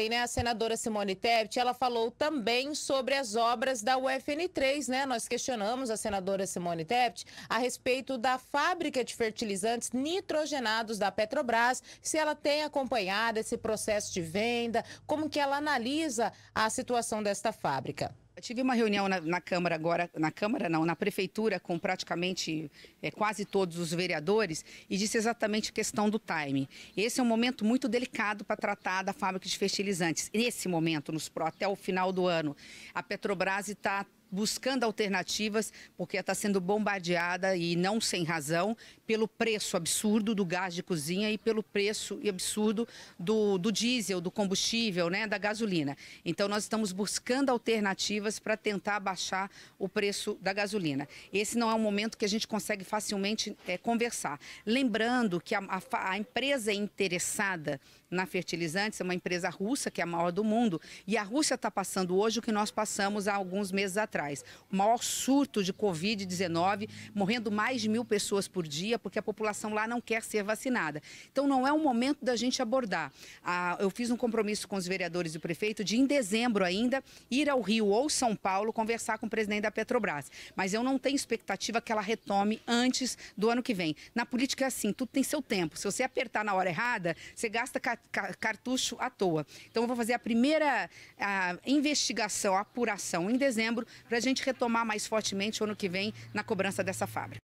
A senadora Simone Tebet, ela falou também sobre as obras da UFN3, né? Nós questionamos a senadora Simone Tebet a respeito da fábrica de fertilizantes nitrogenados da Petrobras, se ela tem acompanhado esse processo de venda, como que ela analisa a situação desta fábrica. Eu tive uma reunião na prefeitura, com praticamente quase todos os vereadores, e disse exatamente a questão do timing. Esse é um momento muito delicado para tratar da fábrica de fertilizantes. Nesse momento, até o final do ano, a Petrobras está buscando alternativas, porque está sendo bombardeada, e não sem razão, pelo preço absurdo do gás de cozinha e pelo preço absurdo do diesel, do combustível, né, da gasolina. Então, nós estamos buscando alternativas para tentar baixar o preço da gasolina. Esse não é um momento que a gente consegue facilmente conversar. Lembrando que a empresa interessada na fertilizantes é uma empresa russa, que é a maior do mundo, e a Rússia está passando hoje o que nós passamos há alguns meses atrás. O maior surto de Covid-19, morrendo mais de 1.000 pessoas por dia, porque a população lá não quer ser vacinada. Então, não é o momento da gente abordar. Eu fiz um compromisso com os vereadores e o prefeito de, em dezembro ainda, ir ao Rio ou São Paulo conversar com o presidente da Petrobras. Mas eu não tenho expectativa que ela retome antes do ano que vem. Na política é assim, tudo tem seu tempo. Se você apertar na hora errada, você gasta cartucho à toa. Então, eu vou fazer a primeira investigação, a apuração em dezembro, para a gente retomar mais fortemente o ano que vem na cobrança dessa fábrica.